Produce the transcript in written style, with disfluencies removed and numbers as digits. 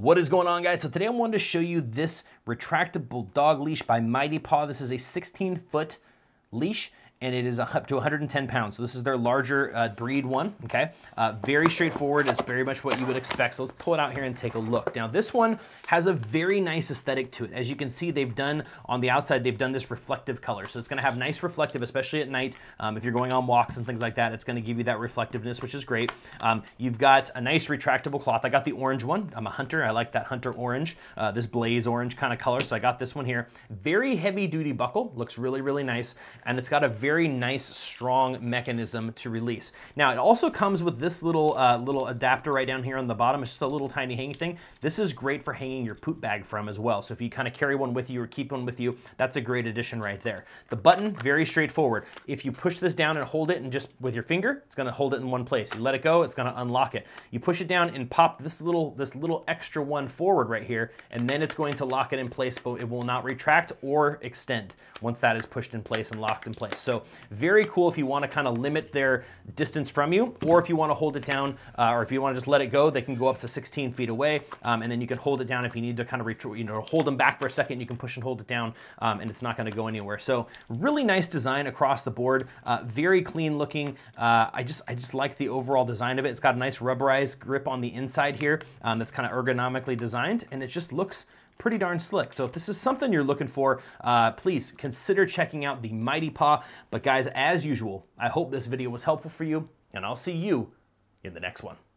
What is going on, guys? So today I wanted to show you this retractable dog leash by Mighty Paw. This is a 16-foot leash and it is up to 110 pounds. So this is their larger breed one, okay? Very straightforward, it's very much what you would expect. So let's pull it out here and take a look. Now this one has a very nice aesthetic to it. As you can see, they've done, on the outside, they've done this reflective color. So it's gonna have nice reflective, especially at night. If you're going on walks and things like that, it's gonna give you that reflectiveness, which is great. You've got a nice retractable cloth. I got the orange one. I'm a hunter, I like that hunter orange, this blaze orange kind of color. So I got this one here. Very heavy duty buckle, looks really, really nice. And it's got a very nice, strong mechanism to release. Now, it also comes with this little adapter right down here on the bottom. It's just a little tiny hanging thing. This is great for hanging your poop bag from as well. So if you kind of carry one with you or keep one with you, that's a great addition right there. The button, very straightforward. If you push this down and hold it and just with your finger, it's gonna hold it in one place. You let it go, it's gonna unlock it. You push it down and pop this little extra one forward right here, and then it's going to lock it in place, but it will not retract or extend once that is pushed in place and locked in place. So very cool if you want to kind of limit their distance from you, or if you want to hold it down, or if you want to just let it go, they can go up to 16 feet away, and then you can hold it down if you need to kind of hold them back for a second. You can push and hold it down, and it's not going to go anywhere. So really nice design across the board, very clean looking. I just like the overall design of it. It's got a nice rubberized grip on the inside here that's kind of ergonomically designed, and it just looks pretty darn slick. So if this is something you're looking for, please consider checking out the Mighty Paw. But guys, as usual, I hope this video was helpful for you, and I'll see you in the next one.